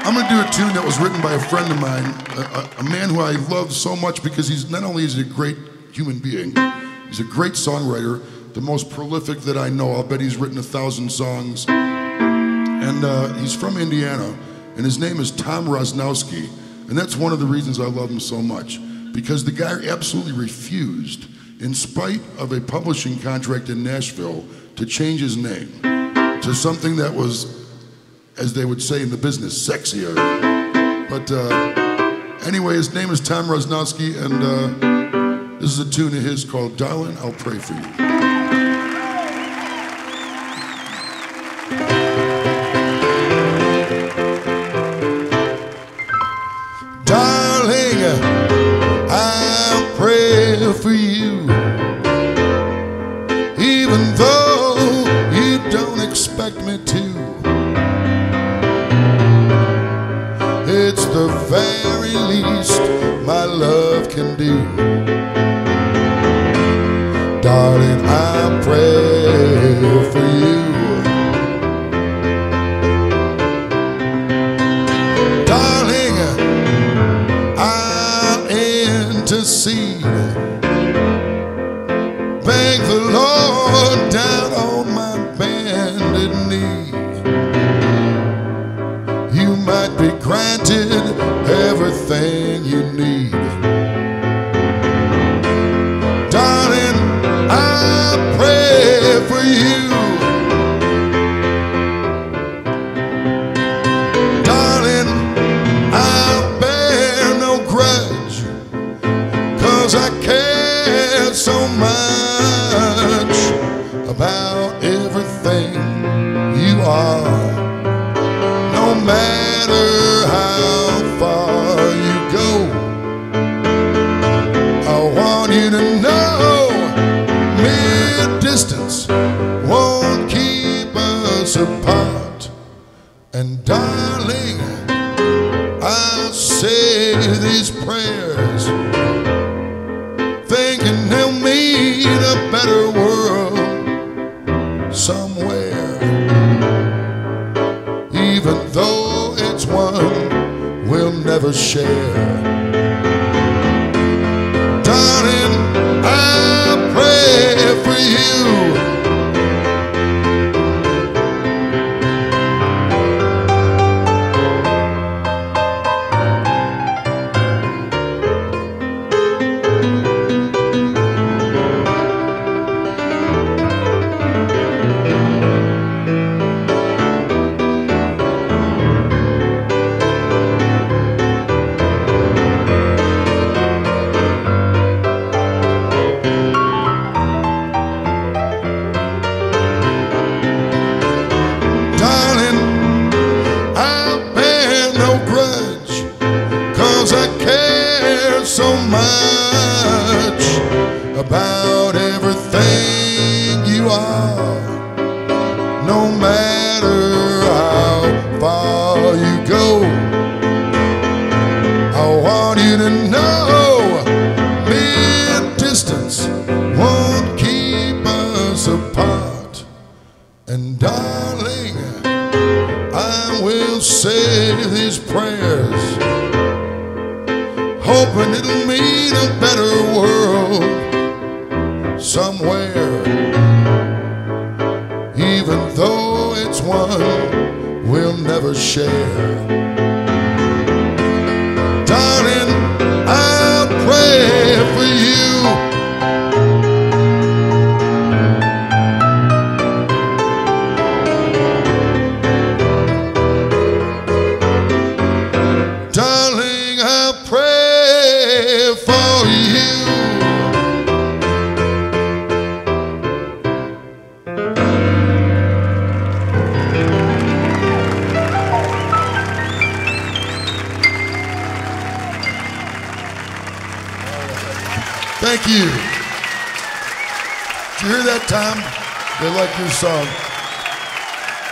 I'm gonna do a tune that was written by a friend of mine, a man who I love so much because he's not only is he a great human being, he's a great songwriter, the most prolific that I know. I'll bet he's written 1,000 songs. And he's from Indiana, and his name is Tom Rozanowski. And that's one of the reasons I love him so much, because the guy absolutely refused, in spite of a publishing contract in Nashville, to change his name to something that was, as they would say in the business, sexier. But anyway, his name is Tom Rozanowski, and this is a tune of his called "Darlin', I'll Pray For You." For you, even though you don't expect me to, it's the very least my love can do. Darling, I pray for you. Darling, I'll intercede, beg the Lord down on my bended knee. You might be granted everything you need. Darling, I pray for you. Darling, I'll bear no grudge, 'cause I care so much about everything you are. No matter how far you go, I want you to know mid-distance won't keep us apart. And darling, I'll say these prayers, thinking they'll mean a better world somewhere, even though it's one we'll never share. Darling, I pray for you. Much about everything you are, no matter how far you go, I want you to know mid-distance won't keep us apart. And darling, I will say these prayers, hoping it'll mean a better world somewhere, even though it's one we'll never share. Darling, I'll pray for you. Darling, I'll pray for you. Thank you. Did you hear that, Tom? They like your song.